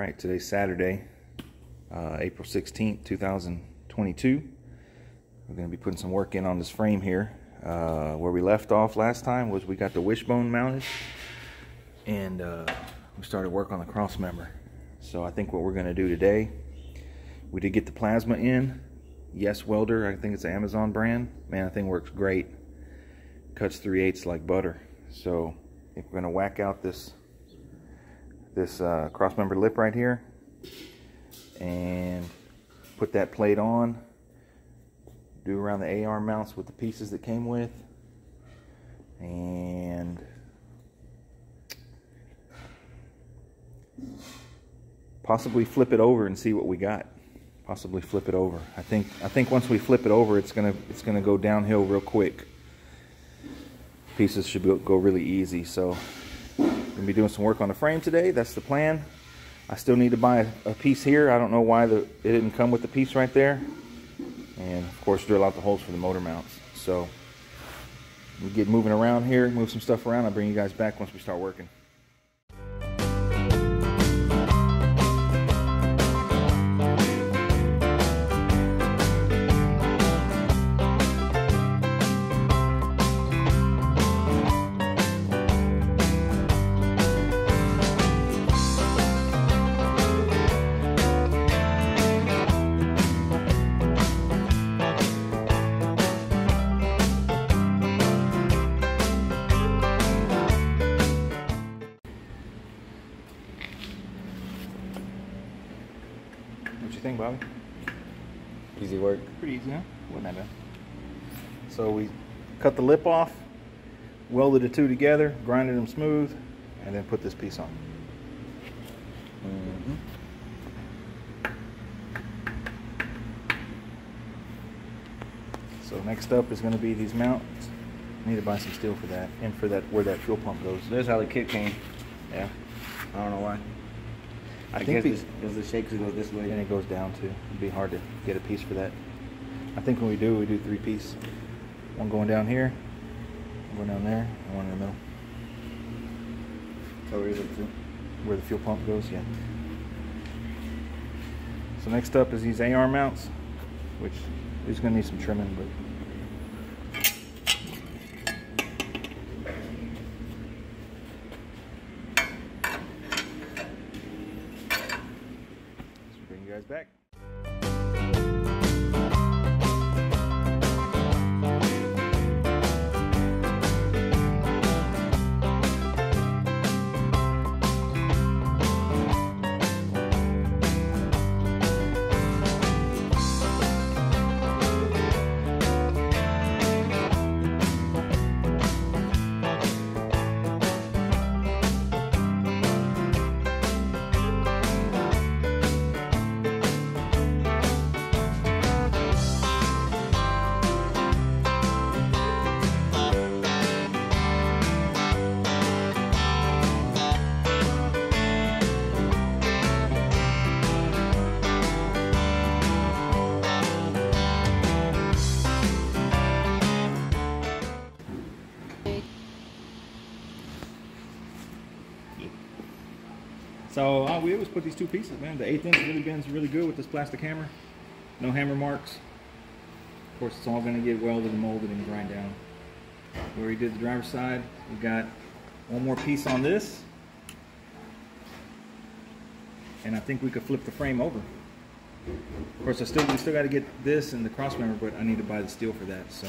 Alright, today's Saturday, April 16th, 2022. We're going to be putting some work in on this frame here. Where we left off last time was we got the wishbone mounted, and we started work on the cross member. So I think what we're going to do today, we did get the plasma in. Yes Welder, I think it's an Amazon brand. Man, that thing works great. Cuts 3/8 like butter. So if we're going to whack out this crossmember lip right here and put that plate on, do around the A-arm mounts with the pieces that came with, and possibly flip it over and see what we got. Possibly flip it over. I think once we flip it over, it's gonna go downhill real quick. Pieces should go really easy. So gonna be doing some work on the frame today. That's the plan. I still need to buy a piece here. I don't know why it didn't come with the piece right there, and of course drill out the holes for the motor mounts. So we get moving around here, move some stuff around. I'll bring you guys back once we start working. Thing, Bobby? Easy work. Pretty easy, huh? Wasn't that bad. So we cut the lip off, welded the two together, grinded them smooth, and then put this piece on. Mm-hmm. So next up is going to be these mounts. I need to buy some steel for that, and for that where that fuel pump goes. There's how the kit came. Yeah. I don't know why. I think because the shakes go this way and it goes down too. It'd be hard to get a piece for that. I think when we do three piece. One going down here, one down there, and one in the middle. So where the fuel pump goes, yeah. So next up is these AR mounts, which is going to need some trimming, but. Back. So all we did was put these two pieces, man. The 1/8 inch really bends really good with this plastic hammer. No hammer marks. Of course, it's all going to get welded and molded and grind down. Where we did the driver's side, we got one more piece on this, and I think we could flip the frame over. Of course, we still got to get this and the cross member, but I need to buy the steel for that. So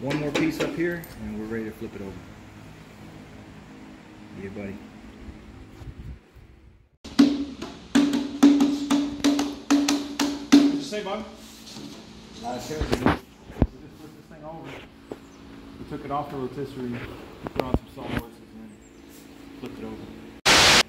one more piece up here, and we're ready to flip it over. Yeah, buddy. Say, Bob? We just flipped this thing over. We took it off the rotisserie, put on some salt horses, and then flipped it over.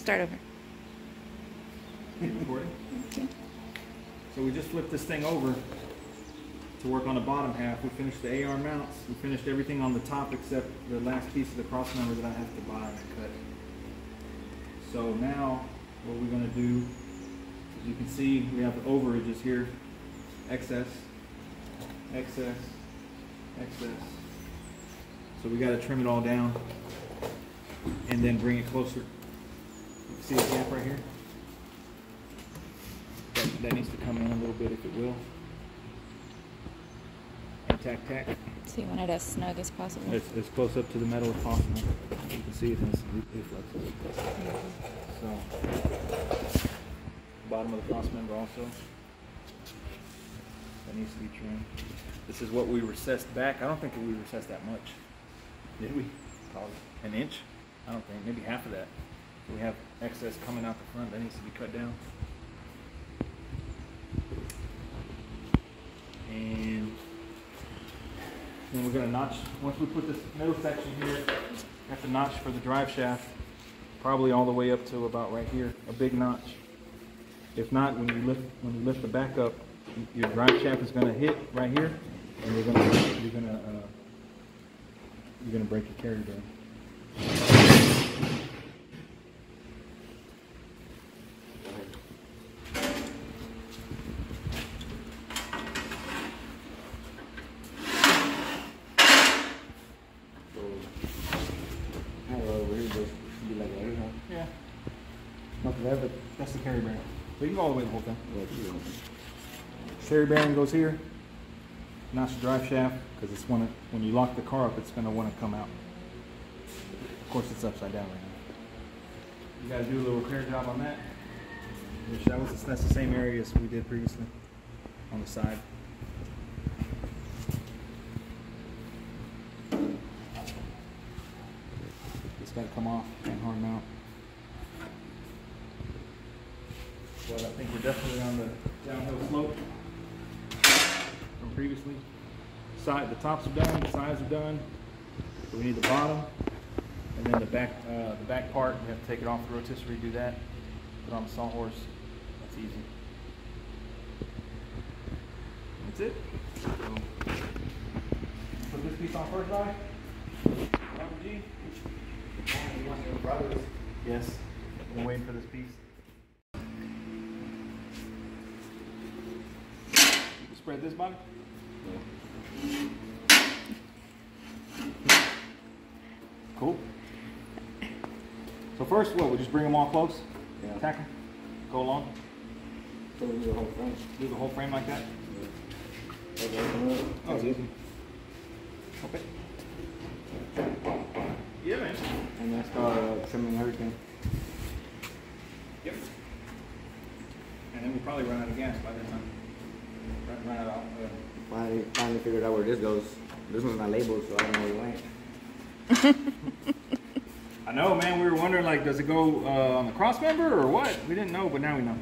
Start over. You recording? Okay. So we just flipped this thing over to work on the bottom half. We finished the AR mounts. We finished everything on the top except the last piece of the cross member that I have to buy and cut. So now, what we're going to do, you can see we have the overages here, excess, excess, excess. So we got to trim it all down and then bring it closer. See the gap right here? That needs to come in a little bit if it will. And tack. So you want it as snug as possible? As close up to the metal as possible. You can see it has some reflexes. So, bottom of the cross member also. That needs to be trimmed. This is what we recessed back. I don't think we recessed that much. Did we? Probably an inch? I don't think. Maybe half of that. We have excess coming out the front that needs to be cut down. And then we're going to notch. Once we put this middle section here, we have to notch for the drive shaft, probably all the way up to about right here, a big notch. If not, when you lift the back up, your drive shaft is going to hit right here, and you're going to break your carrier down. That's the carry bearing. So you can go all the way the whole thing. Carry bearing goes here. Notch the drive shaft, because it's when you lock the car up, it's going to want to come out. Of course, it's upside down right now. You got to do a little repair job on that. Which that's the same area as we did previously on the side. It's got to come off and harden out. But I think we're definitely on the downhill slope from previously. The tops are done, the sides are done. So we need the bottom, and then the back part. We have to take it off the rotisserie, do that. Put on the sawhorse. That's easy. That's it. So, put this piece on first eye. Bobby G. You want your brothers? Yes. We're waiting for this piece. Spread this, Bobby? Yeah. Cool. So first, we'll just bring them all close. Yeah. Tack them. Go along. So we do the whole frame. Do the whole frame like that? Yeah. Okay. Oh, it's easy. Okay. Yeah, man. And that's trimming everything. Yep. And then we'll probably run out of gas by that time. Finally figured out where this goes. This one's not labeled, so I don't know where it went. I know, man. We were wondering, like, does it go on the cross member or what? We didn't know, but now we know.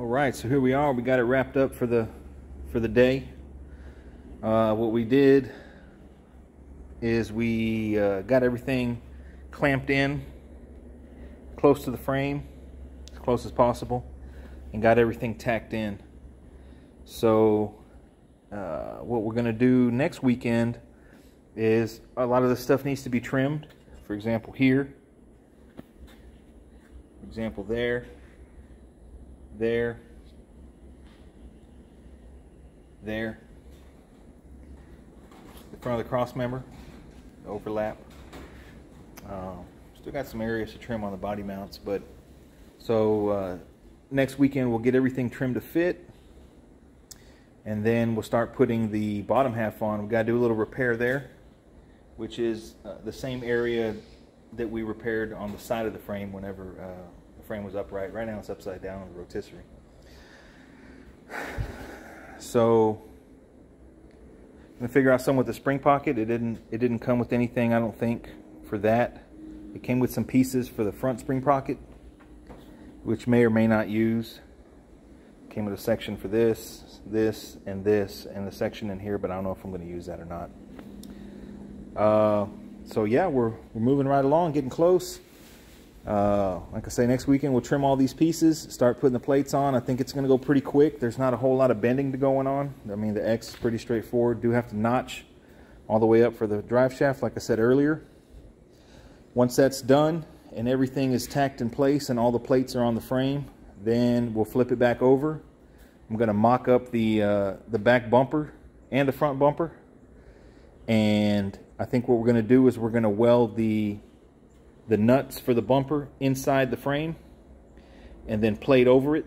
Alright, so here we are. We got it wrapped up for the day. What we did is we got everything clamped in close to the frame, as close as possible, and got everything tacked in. So what we're going to do next weekend is a lot of this stuff needs to be trimmed. For example, here. For example, there. There. There. The front of the cross member. The overlap. Still got some areas to trim on the body mounts, but so next weekend we'll get everything trimmed to fit, and then we'll start putting the bottom half on. We've got to do a little repair there, which is the same area that we repaired on the side of the frame whenever the frame was upright. Right now it's upside down on the rotisserie. So I'm gonna figure out some with the spring pocket. It didn't come with anything, I don't think, for that. It came with some pieces for the front spring pocket, which may or may not use. Came with a section for this, this, and this, and the section in here, but I don't know if I'm going to use that or not. So yeah, we're moving right along, getting close. Like I say, next weekend we'll trim all these pieces, start putting the plates on. I think it's going to go pretty quick. There's not a whole lot of bending going on. I mean, the X is pretty straightforward. Do have to notch all the way up for the drive shaft, like I said earlier. Once that's done and everything is tacked in place and all the plates are on the frame, then we'll flip it back over. I'm going to mock up the back bumper and the front bumper. And I think what we're going to do is we're going to weld the nuts for the bumper inside the frame and then plate over it.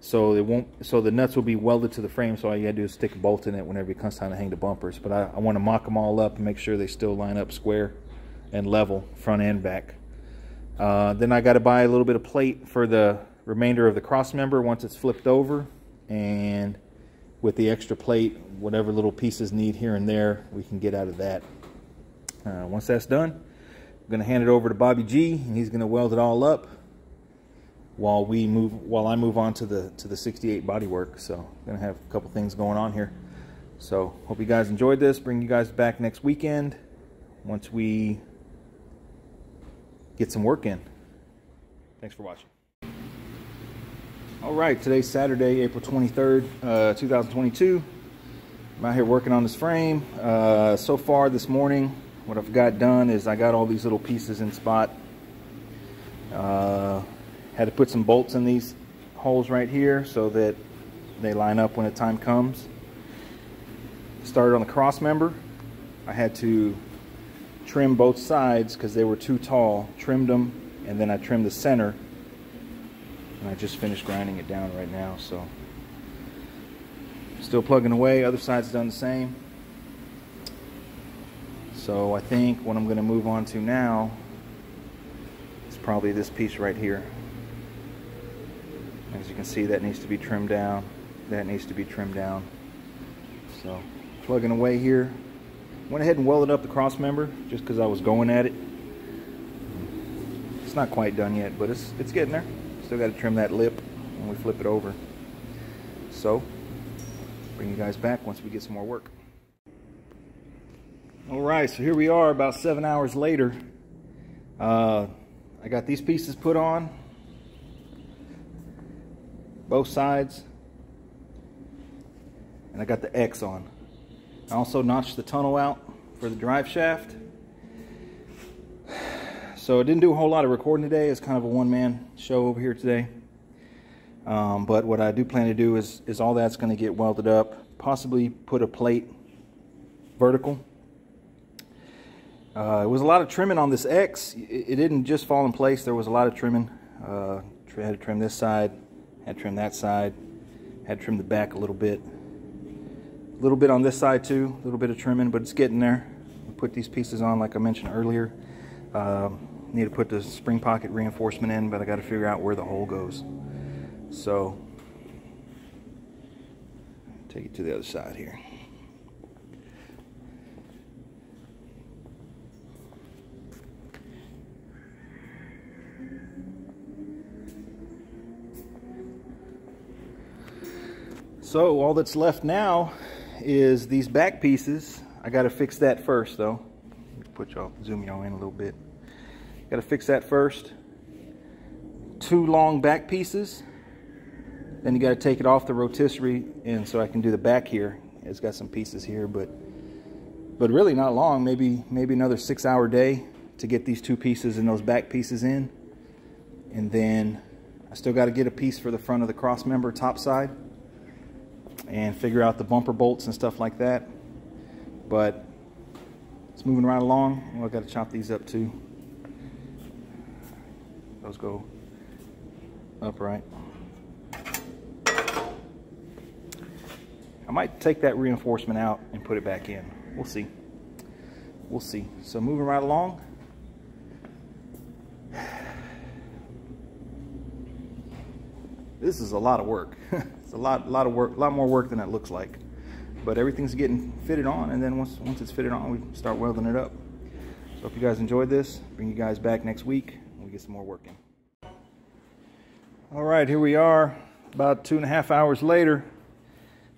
So it won't, so the nuts will be welded to the frame, so all you got to do is stick a bolt in it whenever it comes time to hang the bumpers. But I want to mock them all up and make sure they still line up square and level, front and back. Then I got to buy a little bit of plate for the remainder of the cross member once it's flipped over, and with the extra plate, whatever little pieces need here and there, we can get out of that. Once that's done, I'm going to hand it over to Bobby G, and he's going to weld it all up while we move, while I move on to the 68 bodywork. So I'm going to have a couple things going on here. So hope you guys enjoyed this. Bring you guys back next weekend once we get some work in. Thanks for watching. All right, today's Saturday, April 23rd, 2022. I'm out here working on this frame. So far this morning, what I've got done is I got all these little pieces in spot. Had to put some bolts in these holes right here so that they line up when the time comes. Started on the cross member. I had to trim both sides because they were too tall, trimmed them, and then I trimmed the center, and I just finished grinding it down right now. So still plugging away, other side's done the same. So I think what I'm going to move on to now is probably this piece right here. As you can see, that needs to be trimmed down, that needs to be trimmed down. So plugging away here. Went ahead and welded up the cross member just because I was going at it. It's not quite done yet, but it's getting there. Still got to trim that lip when we flip it over. So, bring you guys back once we get some more work. All right, so here we are about 7 hours later. I got these pieces put on, both sides, and I got the X on. I also notched the tunnel out for the drive shaft. So I didn't do a whole lot of recording today. It's kind of a one-man show over here today. But what I do plan to do is all that's going to get welded up. Possibly put a plate vertical. It was a lot of trimming on this X. It didn't just fall in place. There was a lot of trimming. Had to trim this side. Had to trim that side. Had to trim the back a little bit. A little bit on this side too, a little bit of trimming, but it's getting there. We'll put these pieces on like I mentioned earlier. Need to put the spring pocket reinforcement in, but I got to figure out where the hole goes. So, take it to the other side here. So all that's left now is these back pieces. I got to fix that first though. Put y'all, zoom y'all in a little bit. Got to fix that first. Two long back pieces. Then you got to take it off the rotisserie, and so I can do the back here. It's got some pieces here, but really not long. Maybe another 6-hour day to get these two pieces and those back pieces in. And then I still got to get a piece for the front of the cross member top side and figure out the bumper bolts and stuff like that. But it's moving right along. Well, I got to chop these up too. Those go upright. I might take that reinforcement out and put it back in. We'll see. We'll see. So moving right along. This is a lot of work. It's a lot of work, a lot more work than it looks like. But everything's getting fitted on, and then once it's fitted on, we start welding it up. So if you guys enjoyed this, bring you guys back next week and we get some more work in. All right, here we are about 2.5 hours later,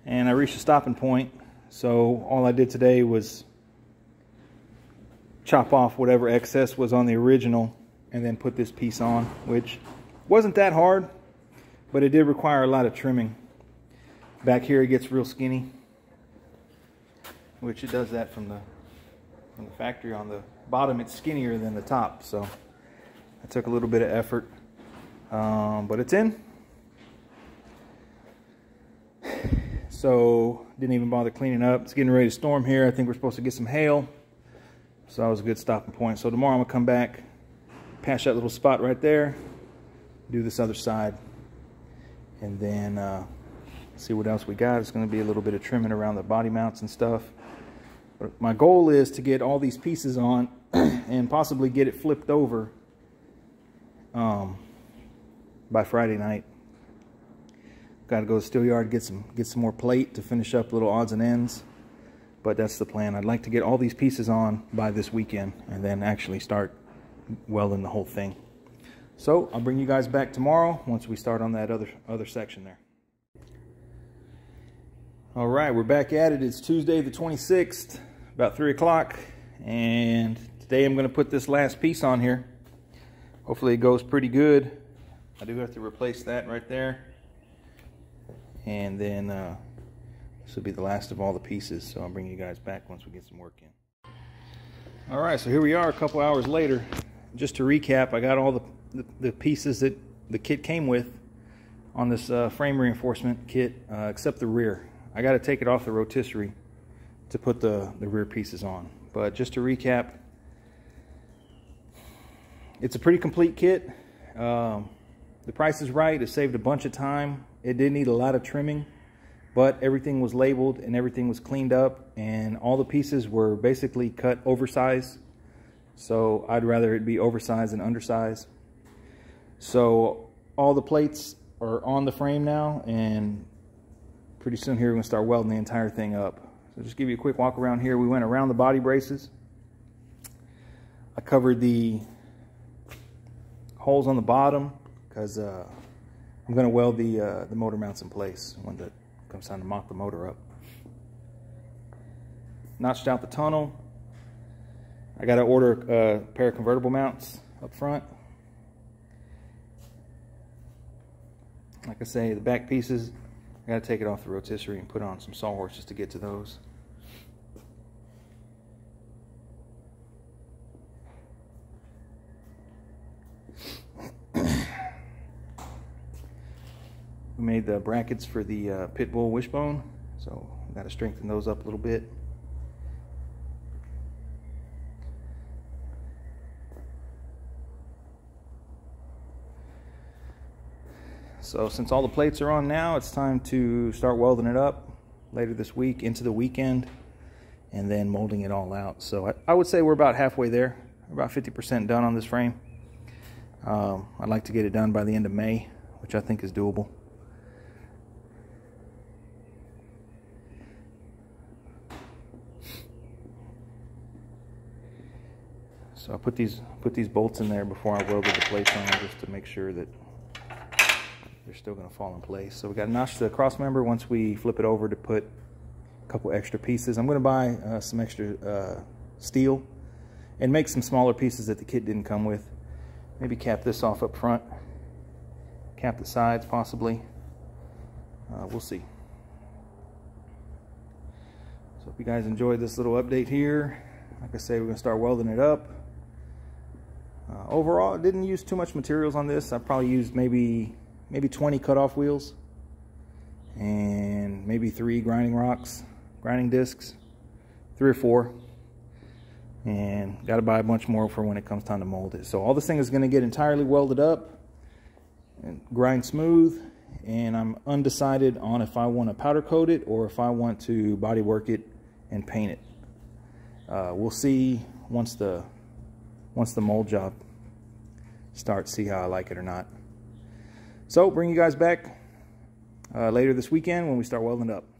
and I reached a stopping point. So all I did today was chop off whatever excess was on the original and then put this piece on, which wasn't that hard, but it did require a lot of trimming. Back here it gets real skinny, which it does that from the factory. On the bottom it's skinnier than the top, so I took a little bit of effort, but it's in. So didn't even bother cleaning up. It's getting ready to storm here. I think we're supposed to get some hail, so that was a good stopping point. So tomorrow I'm gonna come back, patch that little spot right there, do this other side, and then see what else we got. It's going to be a little bit of trimming around the body mounts and stuff. But my goal is to get all these pieces on and possibly get it flipped over by Friday night. Got to go to the steel yard, get some more plate to finish up little odds and ends. But that's the plan. I'd like to get all these pieces on by this weekend and then actually start welding the whole thing. So I'll bring you guys back tomorrow once we start on that other section there. All right, we're back at it. It's Tuesday the 26th, about 3 o'clock, and today I'm going to put this last piece on here. Hopefully it goes pretty good. I do have to replace that right there, and then this will be the last of all the pieces. So I'll bring you guys back once we get some work in. All right, so here we are a couple hours later. Just to recap, I got all the pieces that the kit came with on this frame reinforcement kit, except the rear. I got to take it off the rotisserie to put the rear pieces on. But just to recap, it's a pretty complete kit. The price is right. It saved a bunch of time. It did need a lot of trimming, but everything was labeled and everything was cleaned up, and all the pieces were basically cut oversized. So I'd rather it be oversized than undersized. So all the plates are on the frame now, and pretty soon here we're going to start welding the entire thing up. So just give you a quick walk around here. We went around the body braces. I covered the holes on the bottom because I'm going to weld the motor mounts in place when it comes time to mop the motor up. Notched out the tunnel. I got to order a pair of convertible mounts up front. Like I say, the back pieces, I gotta take it off the rotisserie and put on some sawhorse just to get to those. We made the brackets for the Pit Bull wishbone, so I gotta strengthen those up a little bit. So since all the plates are on now, it's time to start welding it up later this week into the weekend and then molding it all out. So I would say we're about halfway there. We're about 50% done on this frame. I'd like to get it done by the end of May, which I think is doable. So I put these bolts in there before I welded the plates on, just to make sure that they're still going to fall in place. So we got to notch the cross member once we flip it over to put a couple extra pieces. I'm going to buy some extra steel and make some smaller pieces that the kit didn't come with. Maybe cap this off up front, cap the sides possibly. We'll see. Hope you guys enjoyed this little update here. Like I say, we're gonna start welding it up. Overall, I didn't use too much materials on this. I probably used maybe 20 cutoff wheels and maybe 3 grinding discs, 3 or 4, and got to buy a bunch more for when it comes time to mold it. So all this thing is going to get entirely welded up and grind smooth, and I'm undecided on if I want to powder coat it or if I want to body work it and paint it. We'll see once the mold job starts, see how I like it or not. So bring you guys back later this weekend when we start welding up.